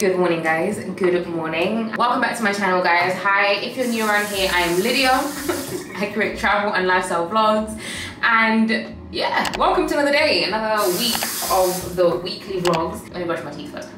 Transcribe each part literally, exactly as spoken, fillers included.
Good morning guys, good morning. Welcome back to my channel guys. Hi, if you're new around here, I am Lydia. I create travel and lifestyle vlogs. And yeah, welcome to another day, another week of the weekly vlogs. Let me brush my teeth first.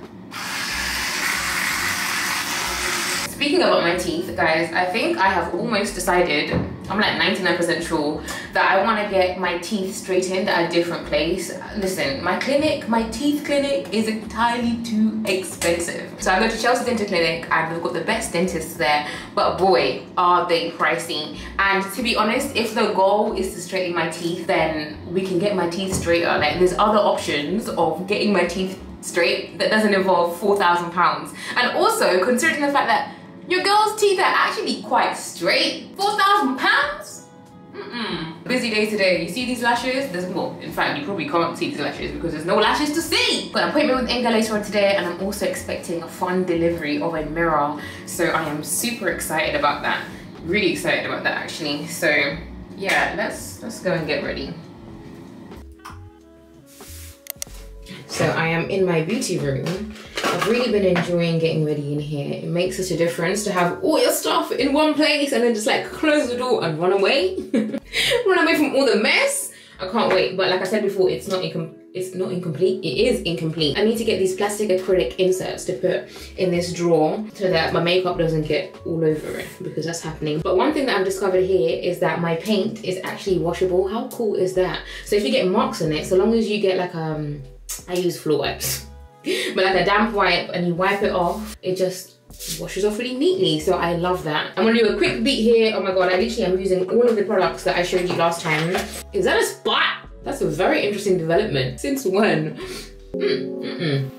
Speaking about my teeth, guys, I think I have almost decided, I'm like ninety-nine percent sure, that I want to get my teeth straightened at a different place. Listen, my clinic, my teeth clinic is entirely too expensive. So I go to Chelsea Dental Clinic and they've got the best dentists there, but boy, are they pricey. And to be honest, if the goal is to straighten my teeth, then we can get my teeth straighter. Like there's other options of getting my teeth straight that doesn't involve four thousand pounds. And also considering the fact that your girl's teeth are actually quite straight. four thousand pounds? Mm-mm. Busy day today. You see these lashes? There's more. In fact, you probably can't see these lashes because there's no lashes to see. Got an appointment with Inga later on today, and I'm also expecting a fun delivery of a mirror. So I am super excited about that. Really excited about that actually. So yeah, let's let's go and get ready. So I am in my beauty room. I've really been enjoying getting ready in here. It makes such a difference to have all your stuff in one place and then just like close the door and run away. Run away from all the mess. I can't wait. But like I said before, it's not incom it's not incomplete. It is incomplete. I need to get these plastic acrylic inserts to put in this drawer so that my makeup doesn't get all over it, because that's happening. But one thing that I've discovered here is that my paint is actually washable. How cool is that? So if you get marks on it, so long as you get like um, I use floor wipes. But like a damp wipe, and you wipe it off, it just washes off really neatly, so I love that. I'm gonna do a quick beat here. Oh my god, I literally am using all of the products that I showed you last time. Is that a spot? That's a very interesting development. Since when? Mm-mm-mm.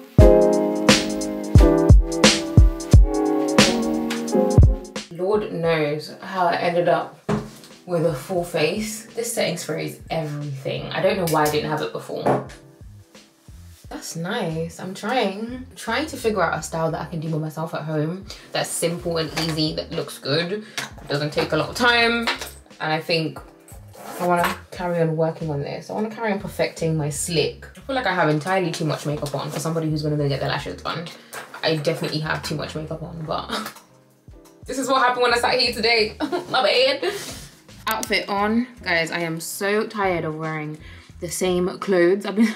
Lord knows how I ended up with a full face. This setting spray is everything. I don't know why I didn't have it before. That's nice. I'm trying. I'm trying to figure out a style that I can do by myself at home, that's simple and easy, that looks good, doesn't take a lot of time. And I think I want to carry on working on this. I want to carry on perfecting my slick. I feel like I have entirely too much makeup on for somebody who's going to get their lashes done. I definitely have too much makeup on, but this is what happened when I sat here today. My bad. Outfit on. Guys, I am so tired of wearing the same clothes. I've been...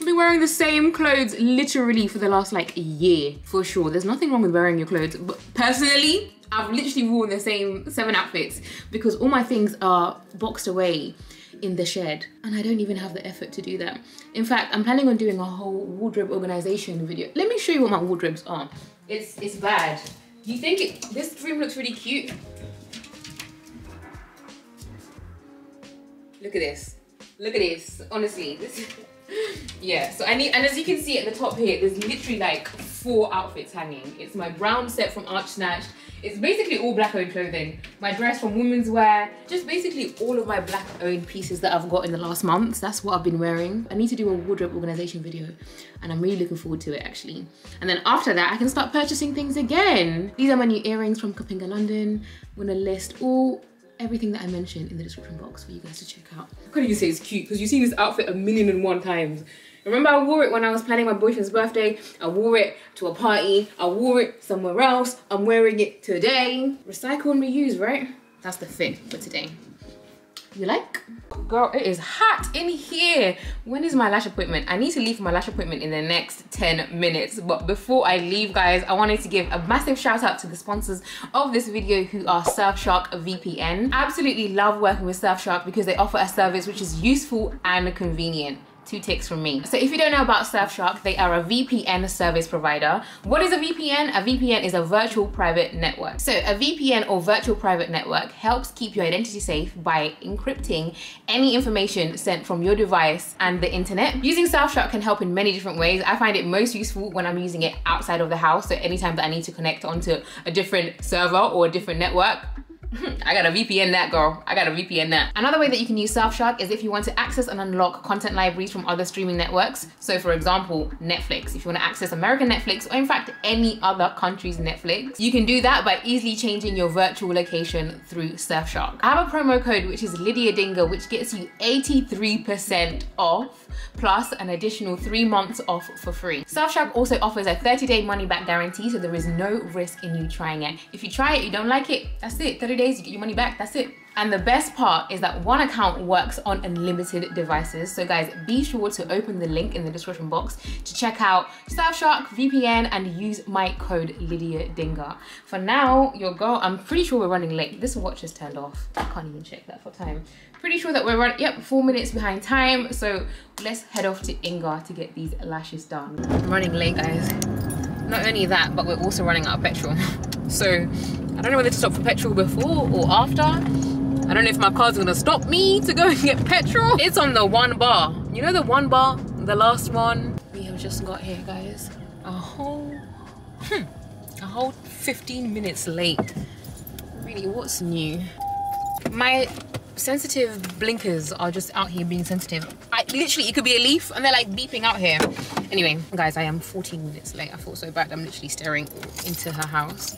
I've been wearing the same clothes literally for the last like year, for sure. There's nothing wrong with wearing your clothes, but personally, I've literally worn the same seven outfits because all my things are boxed away in the shed, and I don't even have the effort to do that. In fact, I'm planning on doing a whole wardrobe organization video. Let me show you what my wardrobes are. It's it's bad. You think it, this room looks really cute? Look at this. Look at this. Honestly, this. Yeah, so I need, and as you can see at the top here, there's literally like four outfits hanging. It's my brown set from Arch Snatched. It's basically all black owned clothing. My dress from Women's Wear. Just basically all of my black owned pieces that I've got in the last month. That's what I've been wearing. I need to do a wardrobe organization video, and I'm really looking forward to it actually. And then after that, I can start purchasing things again. These are my new earrings from Kapinga London. I'm gonna list all everything that I mentioned in the description box for you guys to check out. I couldn't even say it's cute because you've seen this outfit a million and one times. Remember I wore it when I was planning my boyfriend's birthday. I wore it to a party. I wore it somewhere else. I'm wearing it today. Recycle and reuse, right? That's the fit for today. You like? Girl, it is hot in here. When is my lash appointment? I need to leave for my lash appointment in the next ten minutes. But before I leave, guys, I wanted to give a massive shout out to the sponsors of this video, who are Surfshark V P N. Absolutely love working with Surfshark because they offer a service which is useful and convenient. Two ticks from me. So if you don't know about Surfshark, they are a V P N service provider. What is a V P N? A V P N is a virtual private network. So a V P N or virtual private network helps keep your identity safe by encrypting any information sent from your device and the internet. Using Surfshark can help in many different ways. I find it most useful when I'm using it outside of the house. So anytime that I need to connect onto a different server or a different network, I gotta V P N that, girl. I gotta V P N that. Another way that you can use Surfshark is if you want to access and unlock content libraries from other streaming networks. So for example, Netflix. If you want to access American Netflix, or in fact any other country's Netflix, you can do that by easily changing your virtual location through Surfshark. I have a promo code which is Lydia Dinga, which gets you eighty-three percent off plus an additional three months off for free. Surfshark also offers a thirty day money back guarantee, so there is no risk in you trying it. If you try it, you don't like it, that's it. thirty days, you get your money back, that's it. And the best part is that one account works on unlimited devices. So guys, be sure to open the link in the description box to check out Surfshark V P N and use my code Lydia Dinga. For now, your girl, I'm pretty sure we're running late. This watch is turned off. I can't even check that for time. Pretty sure that we're running, yep, four minutes behind time. So let's head off to Inga to get these lashes done. I'm running late, guys. Not only that, but we're also running out of petrol. So I don't know whether to stop for petrol before or after. I don't know if my car's gonna stop me to go and get petrol. It's on the one bar. You know the one bar, the last one? We have just got here, guys. A whole, hmm, a whole fifteen minutes late. Really, what's new? My sensitive blinkers are just out here being sensitive. I, literally, it could be a leaf and they're like beeping out here. Anyway, guys, I am fourteen minutes late. I feel so bad. I'm literally staring into her house.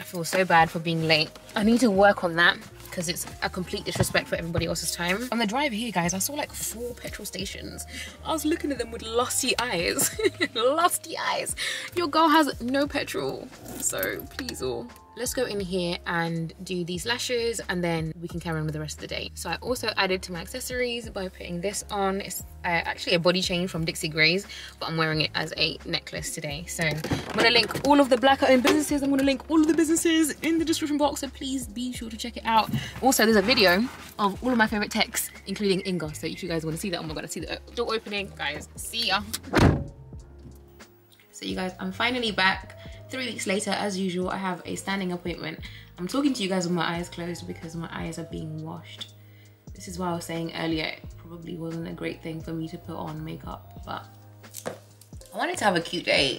I feel so bad for being late. I need to work on that, because it's a complete disrespect for everybody else's time. On the drive here, guys, I saw like four petrol stations. I was looking at them with lusty eyes. Lusty eyes. Your girl has no petrol, so please all. Let's go in here and do these lashes and then we can carry on with the rest of the day. So I also added to my accessories by putting this on. It's uh, actually a body chain from Dixie Graze, but I'm wearing it as a necklace today. So I'm gonna link all of the black-owned businesses. I'm gonna link all of the businesses in the description box, so please be sure to check it out. Also, there's a video of all of my favorite techs, including Inga. So if you guys want to see that, oh my god, I see the door opening, guys. See ya. So you guys, I'm finally back. Three weeks later, as usual, I have a standing appointment. I'm talking to you guys with my eyes closed because my eyes are being washed. This is why I was saying earlier, it probably wasn't a great thing for me to put on makeup, but I wanted to have a cute day.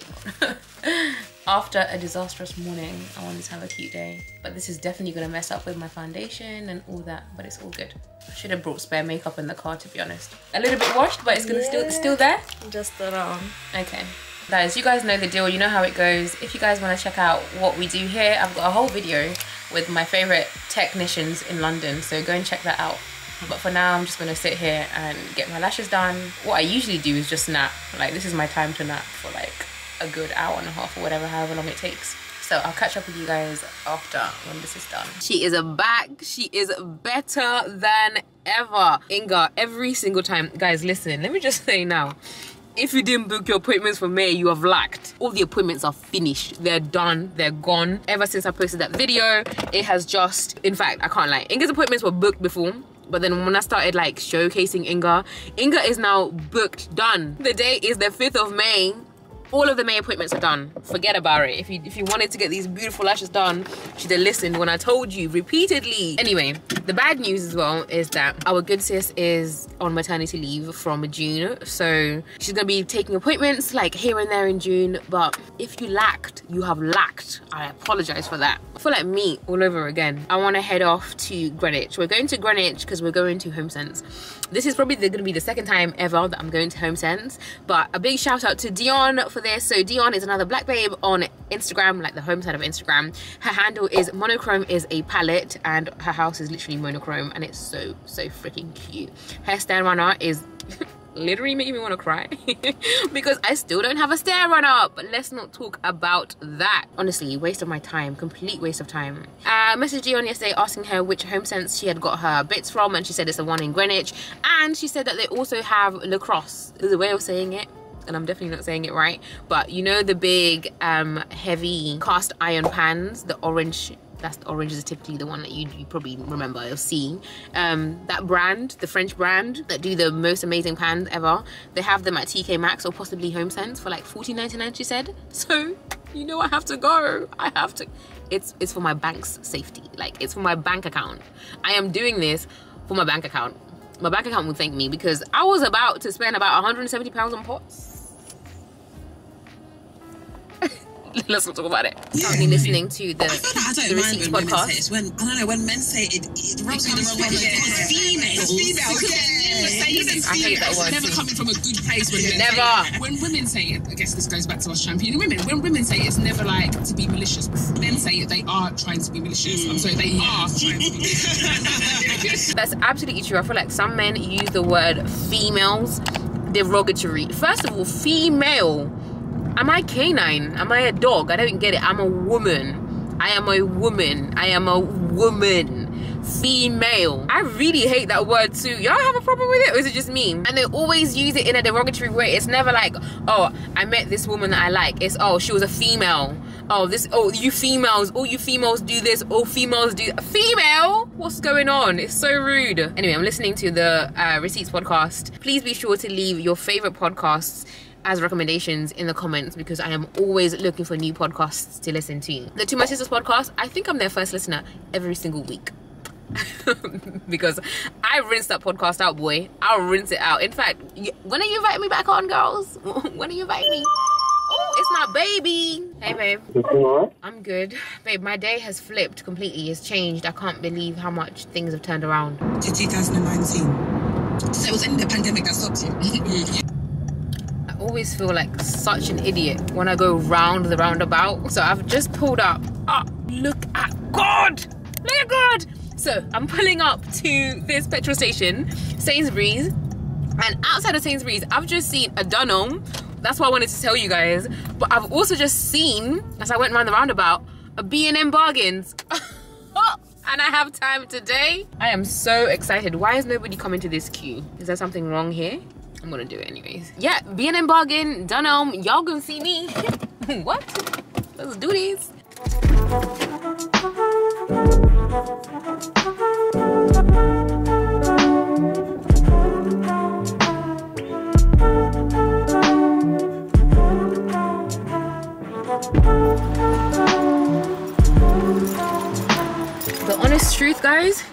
After a disastrous morning, I wanted to have a cute day. But this is definitely gonna mess up with my foundation and all that, but it's all good. I should have brought spare makeup in the car, to be honest. A little bit washed, but it's gonna yeah, still, it's still there? Just around. Okay. Guys, you guys know the deal, you know how it goes. If you guys want to check out what we do here, I've got a whole video with my favorite technicians in London, so go and check that out. But for now, I'm just going to sit here and get my lashes done. What I usually do is just nap. Like, this is my time to nap for like a good hour and a half or whatever, however long it takes. So I'll catch up with you guys after, when this is done. She is back. She is better than ever. Inga, every single time. Guys, listen, let me just say now, if you didn't book your appointments for May, you have lacked. All the appointments are finished. They're done. They're gone. Ever since I posted that video, it has just... In fact, I can't lie. Inga's appointments were booked before, but then when I started like showcasing Inga, Inga is now booked, done. The day is the fifth of May. All of the May appointments are done. Forget about it. If you if you wanted to get these beautiful lashes done, you should have listened when I told you repeatedly. Anyway, the bad news as well is that our good sis is on maternity leave from June. So she's gonna be taking appointments like here and there in June. But if you lacked, you have lacked. I apologize for that. I feel like me all over again. I wanna head off to Greenwich. We're going to Greenwich because we're going to HomeSense. This is probably gonna be the second time ever that I'm going to HomeSense. But a big shout out to Dion for this. So Dion is another black babe on Instagram, like the home side of Instagram. Her handle is monochrome is a palette, and her house is literally monochrome, and it's so so freaking cute. Her stair runner is literally making me want to cry because I still don't have a stair runner, but let's not talk about that. Honestly, waste of my time, complete waste of time. I messaged Dion yesterday asking her which HomeSense she had got her bits from, and she said it's the one in Greenwich, and she said that they also have Lacrosse. There's a way of saying it, and I'm definitely not saying it right, but you know the big um heavy cast iron pans, the orange, that's the orange is typically the one that you, you probably remember or see. Um that brand, the French brand that do the most amazing pans ever, they have them at T K Maxx or possibly HomeSense for like fourteen ninety-nine, she said. So you know I have to go. I have to. It's it's for my bank's safety. Like, it's for my bank account. I am doing this for my bank account. My bank account will thank me, because I was about to spend about one hundred and seventy pounds on pots. Let's not talk about it. Yeah, I've been listening to the, I don't the Receipts when podcast. It's when, I don't know, when men say it, it rubs me the wrong way. It's females. It's females. It's I hate that word. It's never coming from a good place when men never. Say it. When women say it, I guess this goes back to us championing women. When women say it, it's never like to be malicious. Men say it, they are trying to be malicious. I'm sorry, they are trying to be malicious. That's absolutely true. I feel like some men use the word females derogatory. First of all, female. Am I canine? Am I a dog? I don't get it. I'm a woman. I am a woman. I am a woman. Female. I really hate that word too. Y'all have a problem with it, or is it just me? And they always use it in a derogatory way. It's never like, oh, I met this woman that I like. It's, oh, she was a female. Oh, this, oh, you females, all you females do this, all females do, female? What's going on? It's so rude. Anyway, I'm listening to the uh, Receipts podcast. Please be sure to leave your favorite podcasts as recommendations in the comments, because I am always looking for new podcasts to listen to. The To My Sisters podcast, I think I'm their first listener every single week. Because I rinse that podcast out, boy. I'll rinse it out. In fact, when are you inviting me back on, girls? When are you inviting me? Oh, it's my baby. Hey, babe. I'm good. Babe, my day has flipped completely. It's changed. I can't believe how much things have turned around. To two thousand nineteen. So it was only the pandemic that stopped you. I always feel like such an idiot when I go round the roundabout. So I've just pulled up. Oh, look at God! Look at God! So I'm pulling up to this petrol station, Sainsbury's, and outside of Sainsbury's, I've just seen a Dunelm. That's what I wanted to tell you guys. But I've also just seen, as I went round the roundabout, a B and M Bargains. And I have time today. I am so excited. Why is nobody coming to this queue? Is there something wrong here? I'm gonna do it anyways. Yeah, B and M Bargain, Dunelm, y'all gonna see me. What? Let's do this. The honest truth, guys,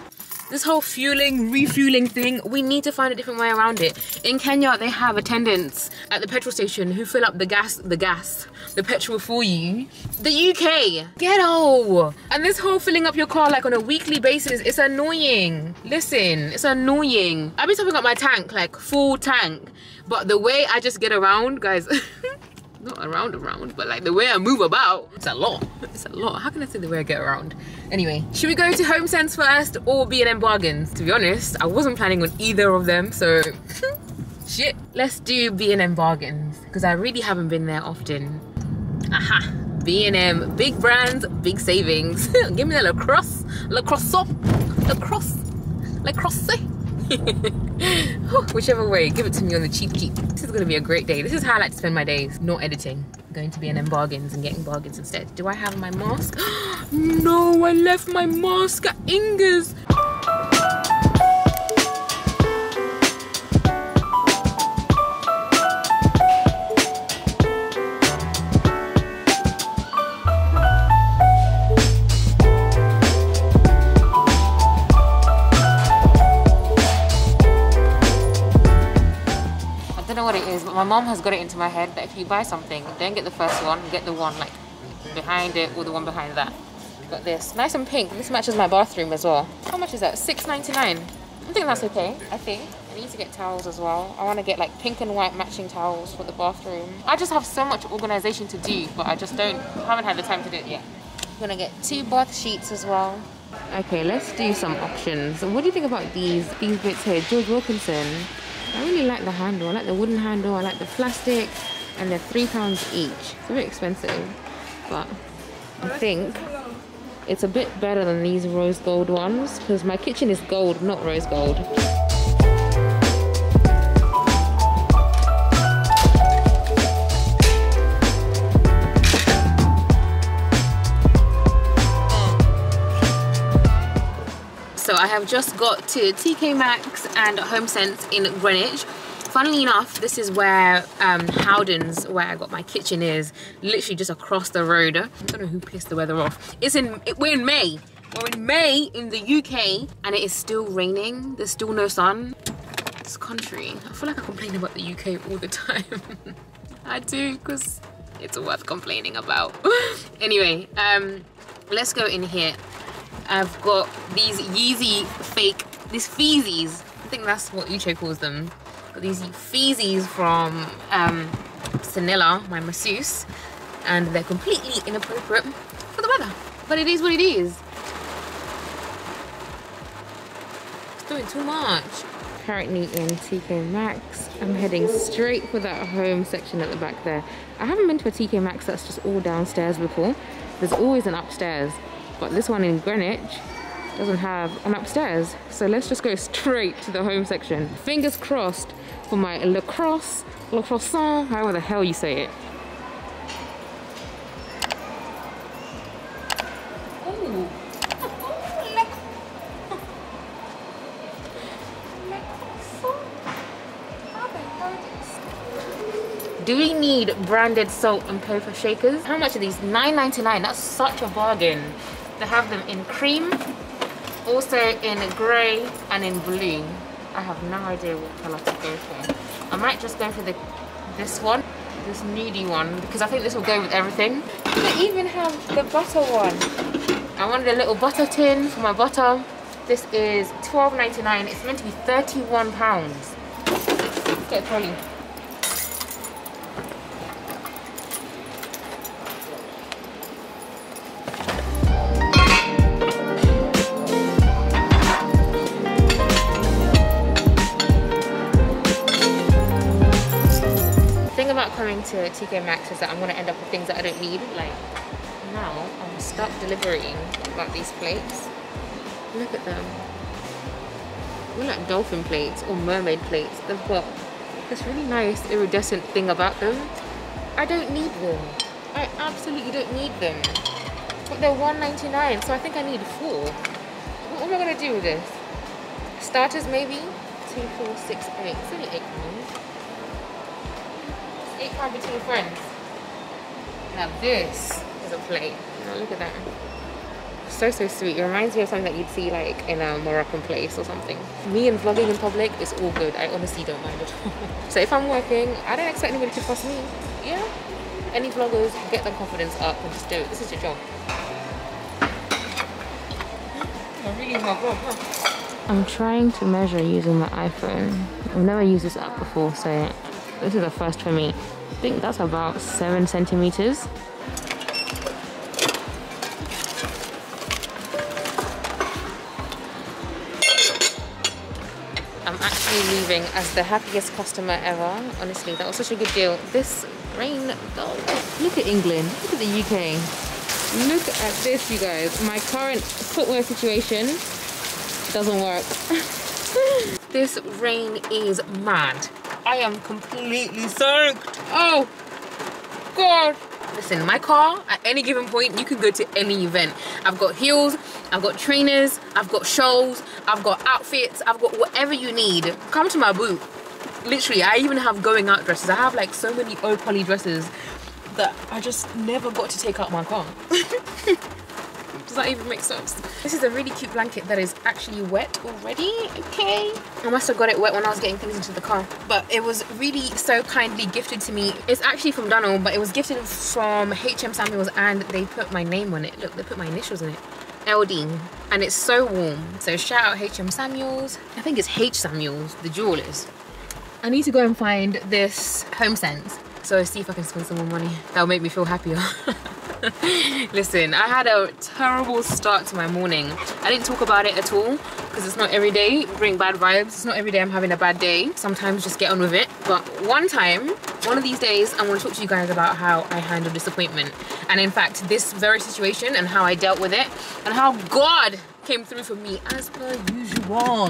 this whole fueling, refueling thing, we need to find a different way around it. In Kenya, they have attendants at the petrol station who fill up the gas, the gas, the petrol for you. The U K, ghetto. And this whole filling up your car like on a weekly basis, it's annoying. Listen, it's annoying. I've been topping up my tank, like full tank, but the way I just get around, guys, not around around, but like the way I move about, it's a lot, it's a lot. How can I say the way I get around? Anyway, should we go to HomeSense first or B and M Bargains? To be honest, I wasn't planning on either of them, so shit. Let's do B and M Bargains, because I really haven't been there often. Aha, B and M, big brands, big savings. Give me the lacrosse, lacrosse, lacrosse, lacrosse. Whichever way, give it to me on the cheap cheap. This is gonna be a great day. This is how I like to spend my days, not editing. I'm going to B and M Bargains and getting bargains instead. Do I have my mask? No, I left my mask at Inga's. My mom has got it into my head that if you buy something, don't get the first one, get the one like behind it or the one behind that. Got this, nice and pink. This matches my bathroom as well. How much is that? six ninety-nine. I think that's okay, I think. I need to get towels as well. I want to get like pink and white matching towels for the bathroom. I just have so much organization to do, but I just don't, haven't had the time to do it yet. I'm gonna get two bath sheets as well. Okay, let's do some options. What do you think about these, these bits here? George Wilkinson. I really like the handle. I like the wooden handle. I like the plastic, and they're three pounds each. It's a bit expensive, but I think it's a bit better than these rose gold ones, because my kitchen is gold, not rose gold. So I have just got to T K Maxx and HomeSense in Greenwich. Funnily enough, this is where um, Howden's, where I got my kitchen, is. Literally just across the road. I don't know who pissed the weather off. It's in, it, we're in May. We're in May in the U K, and it is still raining. There's still no sun. This country. I feel like I complain about the U K all the time. I do, because it's worth complaining about. Anyway, um, let's go in here. I've got these Yeezy fake, these Feezies. I think that's what Uche calls them. Got these Feezies from um, Senilla, my masseuse, and they're completely inappropriate for the weather. But it is what it is. It's doing too much. Currently in T K Maxx. I'm heading straight for that home section at the back there. I haven't been to a T K Maxx that's just all downstairs before. There's always an upstairs, but this one in Greenwich doesn't have an upstairs. So let's just go straight to the home section. Fingers crossed for my Le Cross, Le Croissant, however the hell you say it. Do we need branded salt and pepper shakers? How much are these? nine ninety-nine. That's such a bargain. They have them in cream, also in grey and in blue. I have no idea what colour to go for. I might just go for the this one, this nudie one, because I think this will go with everything. They even have the butter one. I wanted a little butter tin for my butter. This is twelve ninety-nine. It's meant to be thirty-one pounds. Get a trolley. Coming to T K Maxx is that I'm going to end up with things that I don't need. Like now I'm stuck deliberating about these plates. Look at them. They're like dolphin plates or mermaid plates. They've got this really nice iridescent thing about them. I don't need them. I absolutely don't need them. But they're one ninety-nine, so I think I need four. What am I going to do with this? Starters maybe? Two, four, six, eight. It's only eight pounds. eight pounds between friends. Now this is a plate. Now look at that. So, so sweet. It reminds me of something that you'd see like in a Moroccan place or something. Me and vlogging in public is all good. I honestly don't mind at all. So if I'm working, I don't expect anybody to fuss me. Yeah? Any vloggers, get their confidence up and just do it. This is your job. I'm really in my vlog, huh? I'm trying to measure using the iPhone. I've never used this app before, so this is a first for me. I think that's about seven centimeters. I'm actually leaving as the happiest customer ever. Honestly, that was such a good deal. This rain, oh, look at England, look at the U K. Look at this, you guys. My current footwear situation doesn't work. This rain is mad. I am completely soaked. Oh God. Listen, my car, at any given point, you could go to any event. I've got heels, I've got trainers, I've got shawls, I've got outfits, I've got whatever you need. Come to my booth. Literally, I even have going out dresses. I have like so many old poly dresses that I just never got to take out my car. Does that even make sense? This is a really cute blanket that is actually wet already, okay? I must have got it wet when I was getting things into the car. But it was really so kindly gifted to me. It's actually from Dunelm, but it was gifted from H M Samuels and they put my name on it. Look, they put my initials on it. L D. And it's so warm. So shout out H M Samuels. I think it's H. Samuels, the jewelers. I need to go and find this HomeSense. So see if I can spend some more money. That'll make me feel happier. Listen, I had a terrible start to my morning. I didn't talk about it at all because it's not every day bring bad vibes. It's not every day I'm having a bad day. Sometimes just get on with it. But one time, one of these days, I'm going to talk to you guys about how I handle disappointment. And in fact, this very situation and how I dealt with it and how God came through for me as per usual.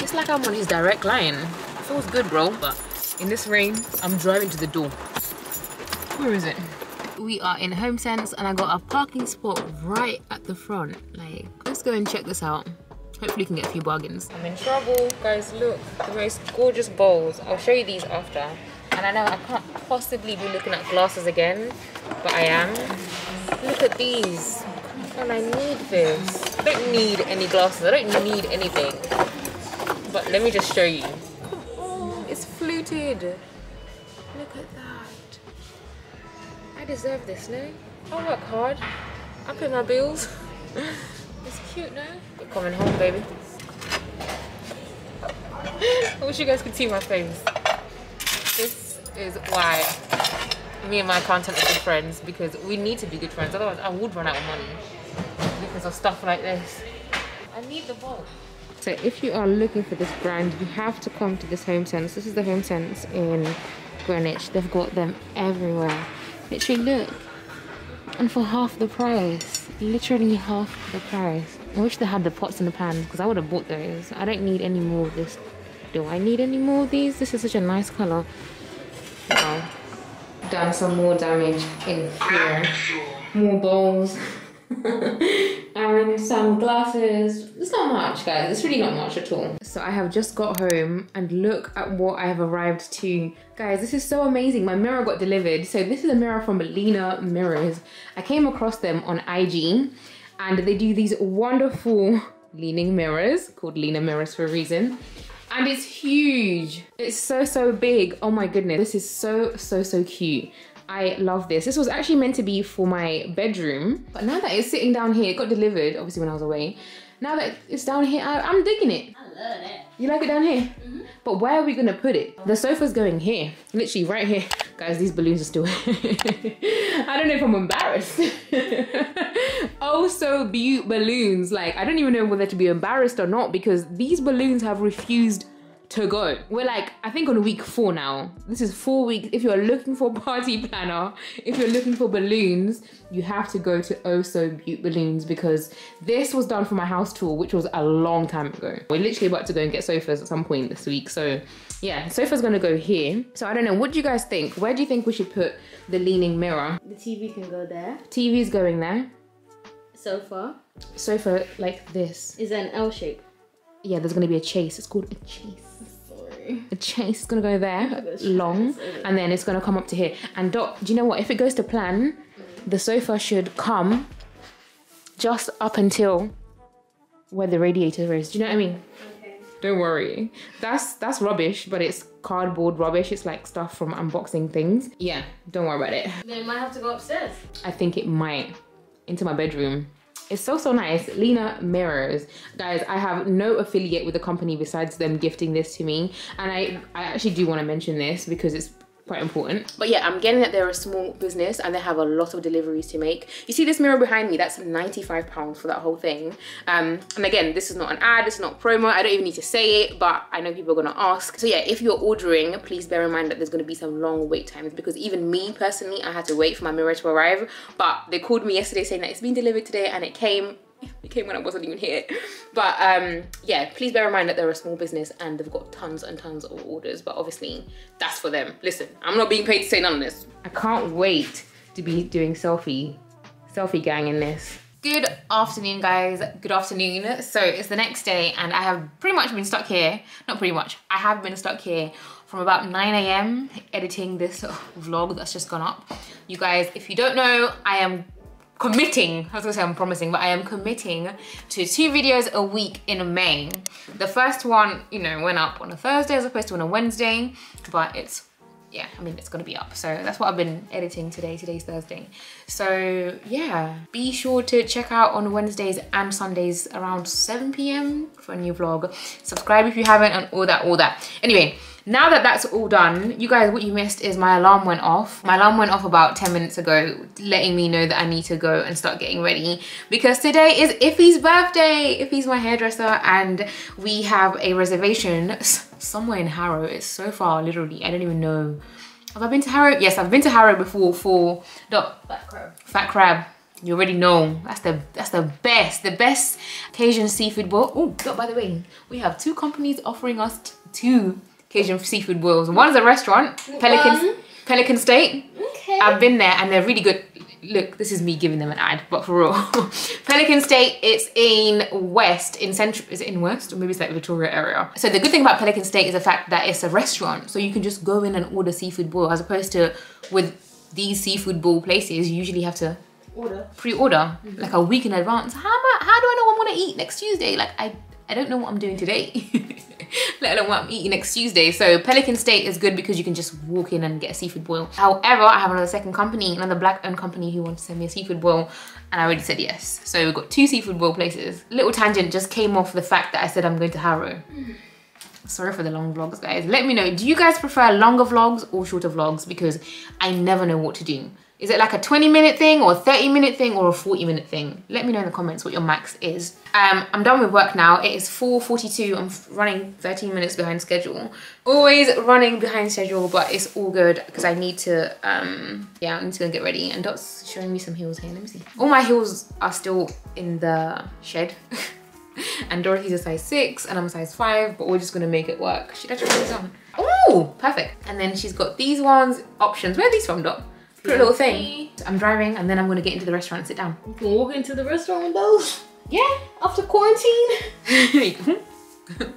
It's like I'm on his direct line. It feels good, bro. But in this rain, I'm driving to the door. Where is it? We are in HomeSense and I got a parking spot right at the front. Like, let's go and check this out. Hopefully we can get a few bargains. I'm in trouble. Guys, look, the most gorgeous bowls. I'll show you these after. And I know I can't possibly be looking at glasses again, but I am. Look at these. And I need this. I don't need any glasses. I don't need anything. But let me just show you. Oh, it's fluted. Look at that. I deserve this, no? I work hard. I pay my bills. It's cute, no? We're coming home, baby. I wish you guys could see my face. This is why me and my accountant are good friends, because we need to be good friends, otherwise I would run out of money because of stuff like this. I need the bowl. So if you are looking for this brand, you have to come to this HomeSense. This is the HomeSense in Greenwich. They've got them everywhere. Literally, look. And for half the price. Literally half the price. I wish they had the pots and the pans because I would have bought those. I don't need any more of this. Do I need any more of these? This is such a nice colour. Wow. Done some more damage in here. More bowls. And some glasses. It's not much, guys. It's really not much at all. So I have just got home and look at what I have arrived to. Guys, this is so amazing. My mirror got delivered. So this is a mirror from Lena Mirrors. I came across them on I G and they do these wonderful leaning mirrors called Lena Mirrors for a reason. And it's huge. It's so, so big. Oh my goodness. This is so, so, so cute. I love this. This was actually meant to be for my bedroom, but now that it's sitting down here, it got delivered, obviously when I was away. Now that it's down here, I, I'm digging it. I love it. You like it down here? Mm-hmm. But where are we gonna put it? The sofa's going here, literally right here. Guys, these balloons are still I don't know if I'm embarrassed. Oh, so beaut balloons. Like, I don't even know whether to be embarrassed or not because these balloons have refused to go. We're like, I think on week four now. This is four weeks. If you're looking for party planner, if you're looking for balloons, you have to go to Oh So Beaut Balloons because this was done for my house tour, which was a long time ago. We're literally about to go and get sofas at some point this week. So yeah, sofa's gonna go here. So I don't know, what do you guys think? Where do you think we should put the leaning mirror? The T V can go there. T V's going there. Sofa. Sofa like this. Is that an L shape? Yeah, there's gonna be a chase. It's called a chase. A chase is gonna go there, long, and then it's gonna come up to here. And Doc, do you know what? If it goes to plan, the sofa should come just up until where the radiator is. Do you know what I mean? Okay. Don't worry. That's that's rubbish, but it's cardboard rubbish. It's like stuff from unboxing things. Yeah, don't worry about it. Then it might have to go upstairs. I think it might, into my bedroom. It's so, so nice. Lena Mirrors. Guys, I have no affiliate with the company besides them gifting this to me. And I, I actually do want to mention this because it's quite important. But yeah, I'm getting that they're a small business and they have a lot of deliveries to make. You see this mirror behind me? That's ninety-five pounds for that whole thing. Um, and again, this is not an ad, it's not promo. I don't even need to say it, but I know people are gonna ask. So yeah, if you're ordering, please bear in mind that there's gonna be some long wait times because even me personally, I had to wait for my mirror to arrive. But they called me yesterday saying that it's been delivered today and it came. It came when I wasn't even here. But um, yeah, please bear in mind that they're a small business and they've got tons and tons of orders, but obviously that's for them. Listen, I'm not being paid to say none of this. I can't wait to be doing selfie, selfie gang in this. Good afternoon, guys. Good afternoon. So it's the next day and I have pretty much been stuck here. Not pretty much, I have been stuck here from about nine A M editing this vlog that's just gone up. You guys, if you don't know, I am committing, I was gonna say I'm promising, but I am committing to two videos a week in May. The first one, you know, went up on a Thursday as opposed to on a Wednesday, but it's, yeah, I mean, it's gonna be up. So that's what I've been editing today. Today's Thursday. So yeah, be sure to check out on Wednesdays and Sundays around seven P M for a new vlog. Subscribe if you haven't and all that, all that. Anyway, now that that's all done, you guys, what you missed is my alarm went off. My alarm went off about ten minutes ago, letting me know that I need to go and start getting ready because today is Ify's birthday. Ify's my hairdresser and we have a reservation somewhere in Harrow. It's so far, literally, I don't even know. Have I been to Harrow? Yes, I've been to Harrow before for the Fat Crab. Fat Crab. You already know, that's the that's the best, the best Cajun seafood bowl. Oh, oh, by the way, we have two companies offering us two Cajun seafood boils. One is a restaurant, Pelican, um, Pelican State. Okay. I've been there and they're really good. Look, this is me giving them an ad, but for real. Pelican State, it's in West, in Central, is it in West? Or maybe it's like Victoria area. So the good thing about Pelican State is the fact that it's a restaurant. So you can just go in and order seafood boil as opposed to with these seafood boil places, you usually have to order pre-order mm-hmm. like a week in advance. How am I, how do I know what I'm gonna eat next Tuesday? Like I, I don't know what I'm doing today. let alone what I'm eating next Tuesday. So Pelican State is good because you can just walk in and get a seafood boil. However, I have another second company, another black owned company who wants to send me a seafood boil, and I already said yes. So we've got two seafood boil places. Little tangent just came off the fact that I said I'm going to Harrow. Sorry for the long vlogs, guys. Let me know, do you guys prefer longer vlogs or shorter vlogs? Because I never know what to do. Is it like a twenty minute thing or a thirty minute thing or a forty minute thing? Let me know in the comments what your max is. Um, I'm done with work now. It is four forty-two. I'm running thirteen minutes behind schedule. Always running behind schedule, but it's all good because I need to, um, yeah, I need to go and get ready. And Dot's showing me some heels here. Let me see. All my heels are still in the shed. And Dorothy's a size six and I'm a size five, but we're just gonna make it work. Should I try these on? Oh, perfect. And then she's got these ones, options. Where are these from, Dot? Put a little thing. I'm driving and then I'm gonna get into the restaurant and sit down. You can walk into the restaurant with those? Yeah, after quarantine.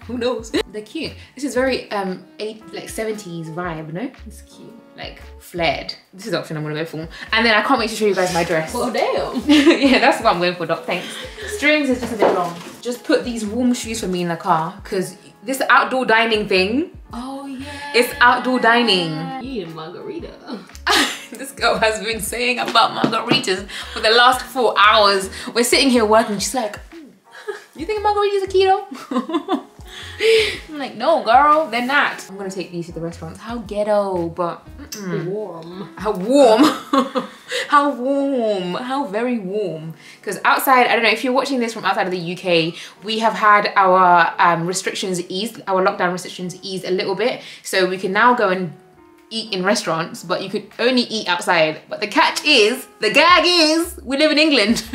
Who knows? They're cute. This is very um eight, like seventies vibe, no? It's cute. Like flared. This is the option I'm gonna go for. And then I can't wait to show you guys my dress. Well, damn. Yeah, that's what I'm going for, Doc. Thanks. Strings is just a bit long. Just put these warm shoes for me in the car because this outdoor dining thing. Oh yeah. It's outdoor dining. You need a margarita. This girl has been saying about margaritas for the last four hours. We're sitting here working. She's like, mm, you think margaritas are keto? I'm like, no, girl, they're not. I'm gonna take these to the restaurants. How ghetto, but mm-mm. warm. How warm? How warm? How very warm? Because outside, I don't know if you're watching this from outside of the U K, we have had our um, restrictions eased, our lockdown restrictions eased a little bit, so we can now go and eat in restaurants, but you could only eat outside. But the catch is, the gag is, we live in England.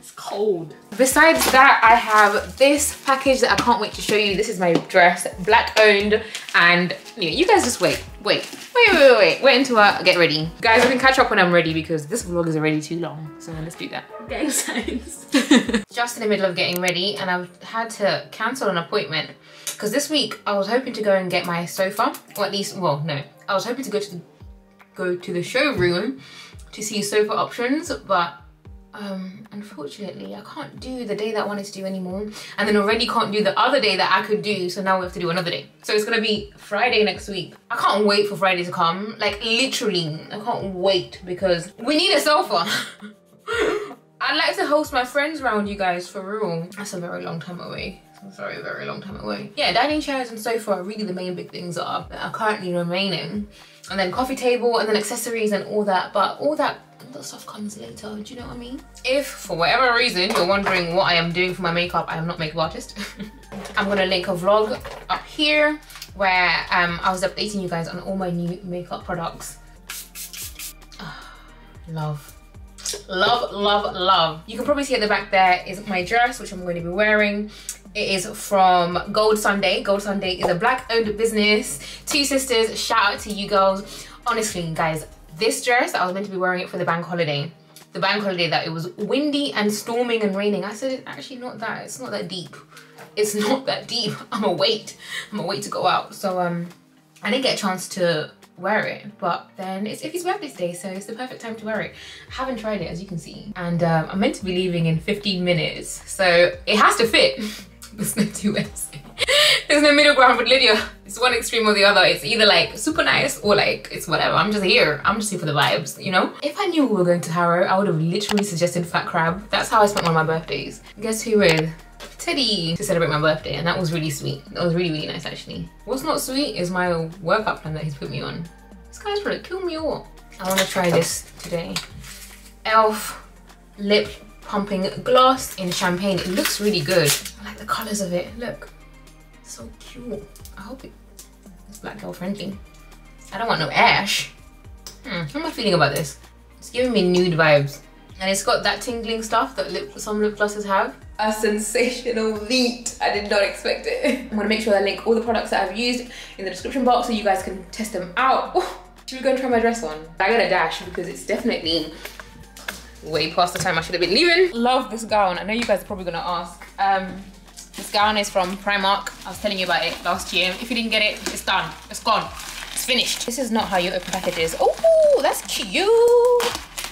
It's cold. Besides that, I have this package that I can't wait to show you. This is my dress, black owned, and you know, you guys just wait, wait, wait, wait, wait, wait until I get ready. Guys, I can catch up when I'm ready because this vlog is already too long. So let's do that. Gang signs. Just in the middle of getting ready, and I've had to cancel an appointment because this week I was hoping to go and get my sofa, or at least, well, no. I was hoping to go to the, go to the showroom to see sofa options, but um, unfortunately I can't do the day that I wanted to do anymore, and then already can't do the other day that I could do, so now we have to do another day. So it's gonna be Friday next week. I can't wait for Friday to come, like literally, I can't wait because we need a sofa. I'd like to host my friends around, you guys, for real. That's a very long time away. I'm sorry, very long time away. Yeah, dining chairs and sofa are really the main big things that are, that are currently remaining. And then coffee table and then accessories and all that. But all that, all that stuff comes later, do you know what I mean? If, for whatever reason, you're wondering what I am doing for my makeup, I am not a makeup artist. I'm gonna link a vlog up here where um, I was updating you guys on all my new makeup products. Oh, love. Love, love, love. You can probably see at the back there is my dress, which I'm going to be wearing. It is from Gold Sunday. Gold Sunday is a black-owned business. Two sisters, shout out to you girls. Honestly, guys, this dress, I was meant to be wearing it for the bank holiday. The bank holiday that it was windy and storming and raining. I said, it's actually not that, it's not that deep. It's not that deep. I'm a wait. I'm a wait to go out. So um, I didn't get a chance to wear it, but then it's Ify's birthday today, so it's the perfect time to wear it. I haven't tried it, as you can see. And um, I'm meant to be leaving in fifteen minutes, so it has to fit. There's no two ways. There's no middle ground with Lydia. It's one extreme or the other. It's either like super nice or like it's whatever. I'm just here. I'm just here for the vibes, you know? If I knew we were going to Harrow, I would have literally suggested Fat Crab. That's how I spent one of my birthdays. Guess who with? Teddy, to celebrate my birthday, and that was really sweet. That was really, really nice, actually. What's not sweet is my workout plan that he's put me on. This guy's gonna kill me all. I wanna try this today. Elf lip pumping gloss in champagne. It looks really good. I like the colors of it. Look, so cute. I hope it, it's black girl friendly. I don't want no ash. Hmm, how am I feeling about this? It's giving me nude vibes. And it's got that tingling stuff that lip, some lip glosses have. A sensational feat. I did not expect it. I'm gonna make sure I link all the products that I've used in the description box so you guys can test them out. Ooh, should we go and try my dress on? I gotta dash because it's definitely way past the time I should have been leaving. Love this gown. I know you guys are probably gonna ask. Um, this gown is from Primark. I was telling you about it last year. If you didn't get it, it's done. It's gone. It's finished. This is not how you open packages. Oh, that's cute.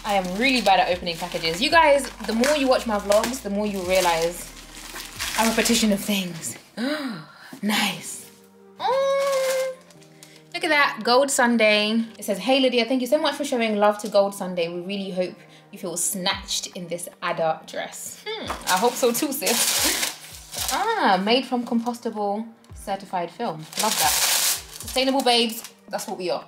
I am really bad at opening packages. You guys, the more you watch my vlogs, the more you realize a repetition of things. Nice. Mm. Look at that, Gold Sunday. It says, hey Lydia, thank you so much for showing love to Gold Sunday. We really hope you feel snatched in this adult dress. Hmm, I hope so too, sis. Ah, made from compostable certified film. Love that. Sustainable babes, that's what we are.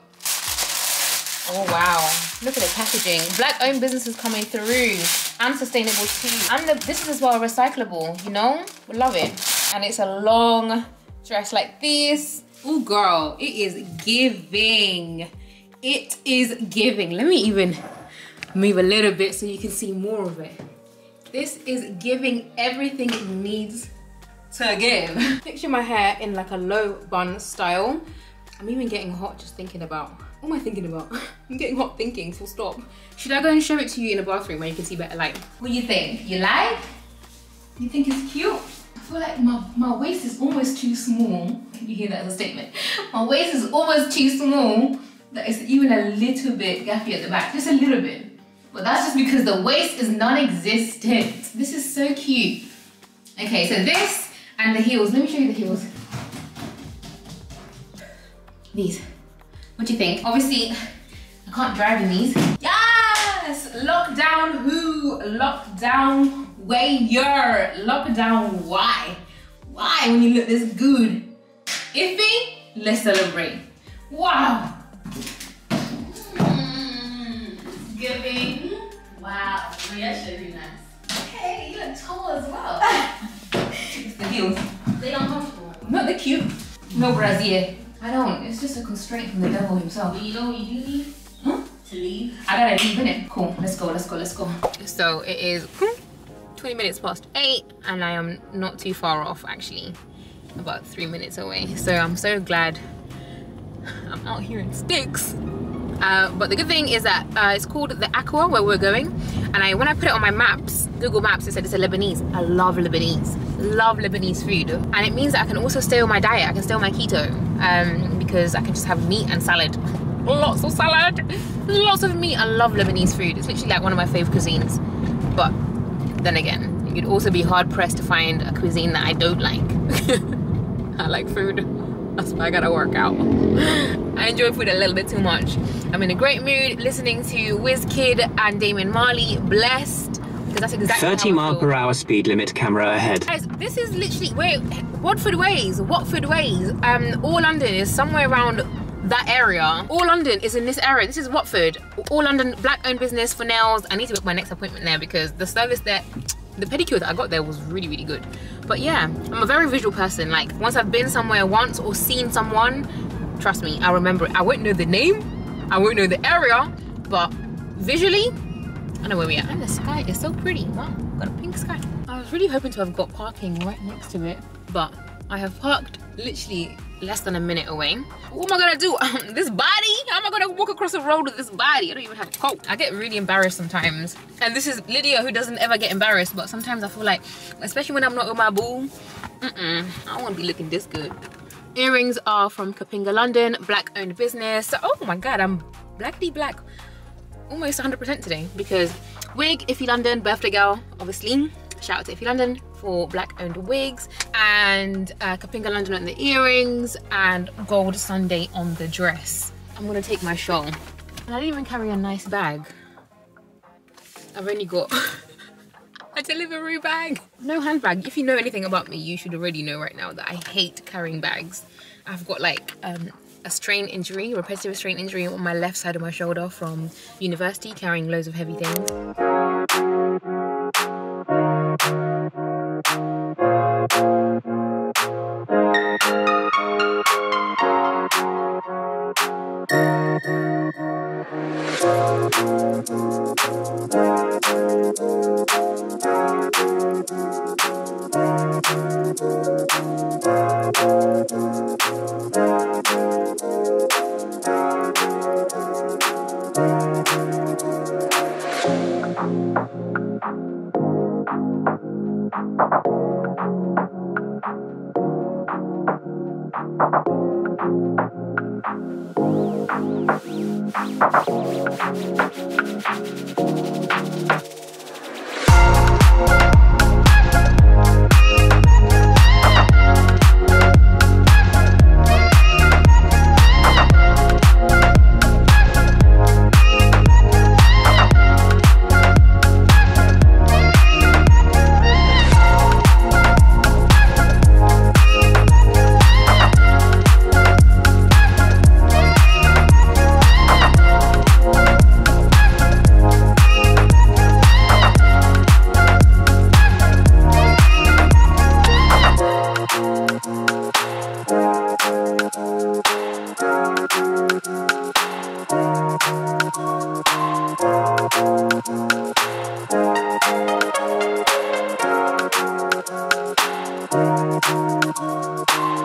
Oh wow, look at the packaging. Black owned businesses coming through, and sustainable too. And the, this is as well recyclable, you know? We love it. And it's a long dress like this. Ooh girl, it is giving. It is giving. Let me even move a little bit so you can see more of it. This is giving everything it needs to give. Picture my hair in like a low bun style. I'm even getting hot just thinking about, what am I thinking about? I'm getting hot thinking, full stop. Should I go and show it to you in the bathroom where you can see better light? What do you think? You like? You think it's cute? I feel like my, my waist is almost too small. Can you hear that as a statement? My waist is almost too small that it's even a little bit gaffy at the back, just a little bit. But that's just because the waist is non-existent. This is so cute. Okay, so this and the heels. Let me show you the heels. These. What do you think? Obviously, I can't drive in these. Yes! Lockdown who? Lockdown where? Lockdown why? Why when you look this good? Ify, let's celebrate. Wow! Mm, giving. Wow. Well, yeah, should be nice. Hey, you look tall as well. It's the heels. They are comfortable. No, they're cute. No brassiere. I don't, it's just a constraint from the devil himself. But you know what you do need? Huh? To leave. I gotta leave, innit? Cool, let's go, let's go, let's go. So it is twenty minutes past eight and I am not too far off actually. About three minutes away. So I'm so glad I'm out here in sticks. Uh, but the good thing is that uh, it's called the Aqua where we're going. And I, when I put it on my maps, Google Maps, it said it's a Lebanese. I love Lebanese. Love Lebanese food. And it means that I can also stay on my diet. I can stay on my keto um, because I can just have meat and salad. Lots of salad. Lots of meat. I love Lebanese food. It's literally like one of my fave cuisines. But then again, you'd also be hard pressed to find a cuisine that I don't like. I like food. That's why I gotta work out. I enjoy food a little bit too much. I'm in a great mood listening to WizKid and Damon Marley, Blessed, because that's exactly thirty mile per hour speed limit, camera ahead. Guys, this is literally, wait, Watford Ways, Watford Ways. Um, All London is somewhere around that area. All London is in this area. This is Watford. All London, black owned business for nails. I need to book my next appointment there because the service there, the pedicure that I got there was really, really good. But yeah, I'm a very visual person. Like once I've been somewhere once or seen someone, trust me, I'll remember it. I won't know the name, I won't know the area, but visually, I know where we are. And the sky is so pretty. Wow, got a pink sky. I was really hoping to have got parking right next to it, but I have parked literally less than a minute away. What am I gonna do? This body? How am I gonna walk across the road with this body? I don't even have a coat. I get really embarrassed sometimes. And this is Lydia who doesn't ever get embarrassed, but sometimes I feel like, especially when I'm not with my boo, mm-mm, I don't wanna be looking this good. Earrings are from Kapinga London, black owned business. Oh my God, I'm blackly black. Almost one hundred percent today because wig, Ify London, birthday girl, obviously. Shout out to Ify London for black owned wigs, and uh, Kapinga London on the earrings, and Gold Sunday on the dress. I'm gonna take my shawl. And I didn't even carry a nice bag. I've only got a delivery bag. No handbag. If you know anything about me, you should already know right now that I hate carrying bags. I've got like um, a strain injury, repetitive strain injury on my left side of my shoulder from university, carrying loads of heavy things. Thank you.